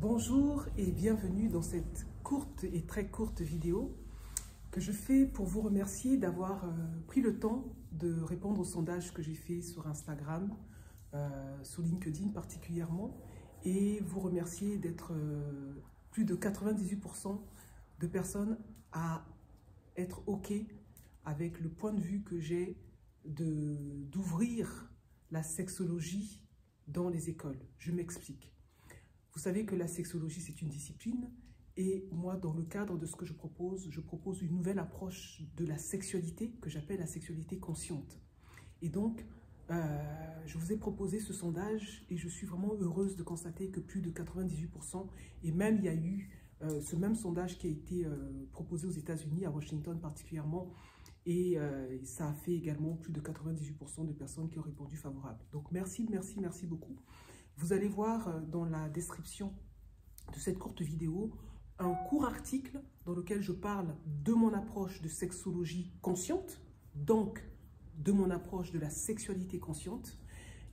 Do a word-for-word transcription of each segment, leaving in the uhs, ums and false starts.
Bonjour et bienvenue dans cette courte et très courte vidéo que je fais pour vous remercier d'avoir euh, pris le temps de répondre au sondage que j'ai fait sur Instagram, euh, sur LinkedIn particulièrement, et vous remercier d'être euh, plus de quatre-vingt-dix-huit pour cent de personnes à être OK avec le point de vue que j'ai d'ouvrir la sexologie dans les écoles. Je m'explique. Vous savez que la sexologie, c'est une discipline, et moi, dans le cadre de ce que je propose, je propose une nouvelle approche de la sexualité que j'appelle la sexualité consciente. Et donc, euh, je vous ai proposé ce sondage et je suis vraiment heureuse de constater que plus de quatre-vingt-dix-huit pour cent, et même il y a eu euh, ce même sondage qui a été euh, proposé aux États-Unis, à Washington particulièrement, et euh, ça a fait également plus de quatre-vingt-dix-huit pour cent de personnes qui ont répondu favorable. Donc merci, merci, merci beaucoup. Vous allez voir dans la description de cette courte vidéo un court article dans lequel je parle de mon approche de sexologie consciente, donc de mon approche de la sexualité consciente,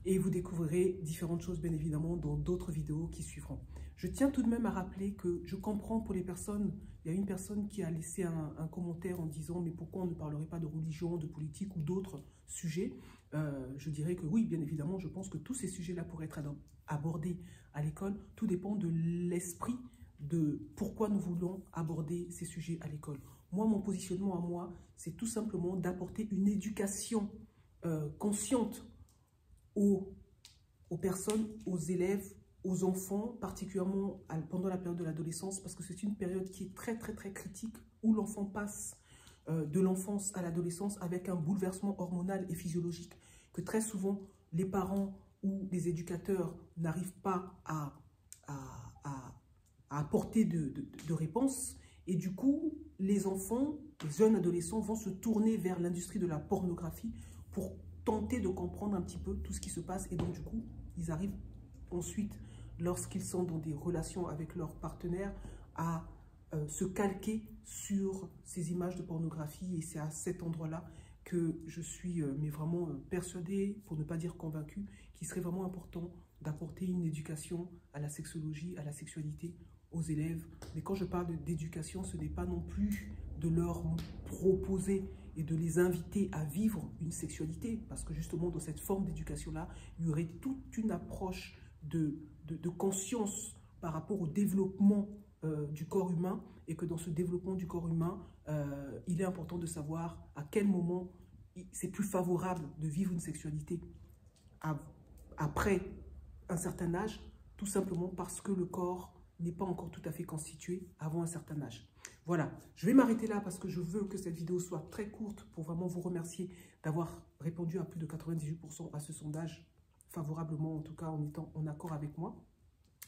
et vous découvrirez différentes choses bien évidemment dans d'autres vidéos qui suivront. Je tiens tout de même à rappeler que je comprends pour les personnes, il y a une personne qui a laissé un, un commentaire en disant « mais pourquoi on ne parlerait pas de religion, de politique ou d'autres sujets ?» euh, Je dirais que oui, bien évidemment, je pense que tous ces sujets-là pourraient être abordés à l'école. Tout dépend de l'esprit de pourquoi nous voulons aborder ces sujets à l'école. Moi, mon positionnement à moi, c'est tout simplement d'apporter une éducation euh, consciente aux, aux personnes, aux élèves, aux enfants, particulièrement pendant la période de l'adolescence, parce que c'est une période qui est très, très, très critique, où l'enfant passe euh, de l'enfance à l'adolescence avec un bouleversement hormonal et physiologique que très souvent, les parents ou les éducateurs n'arrivent pas à, à, à, à apporter de, de, de réponse. Et du coup, les enfants, les jeunes adolescents vont se tourner vers l'industrie de la pornographie pour tenter de comprendre un petit peu tout ce qui se passe. Et donc, du coup, ils arrivent ensuite, lorsqu'ils sont dans des relations avec leurs partenaires, à euh, se calquer sur ces images de pornographie. Et c'est à cet endroit-là que je suis euh, mais vraiment euh, persuadée, pour ne pas dire convaincue, qu'il serait vraiment important d'apporter une éducation à la sexologie, à la sexualité, aux élèves. Mais quand je parle d'éducation, ce n'est pas non plus de leur proposer et de les inviter à vivre une sexualité, parce que justement, dans cette forme d'éducation-là, il y aurait toute une approche De, de, de conscience par rapport au développement euh, du corps humain, et que dans ce développement du corps humain, euh, il est important de savoir à quel moment c'est plus favorable de vivre une sexualité à, après un certain âge, tout simplement parce que le corps n'est pas encore tout à fait constitué avant un certain âge. Voilà, je vais m'arrêter là parce que je veux que cette vidéo soit très courte pour vraiment vous remercier d'avoir répondu à plus de quatre-vingt-dix-huit pour cent à ce sondage, favorablement en tout cas, en étant en accord avec moi.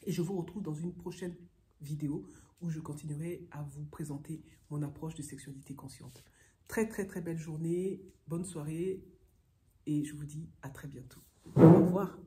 Et je vous retrouve dans une prochaine vidéo où je continuerai à vous présenter mon approche de sexualité consciente. Très très très belle journée, bonne soirée, et je vous dis à très bientôt. Au revoir.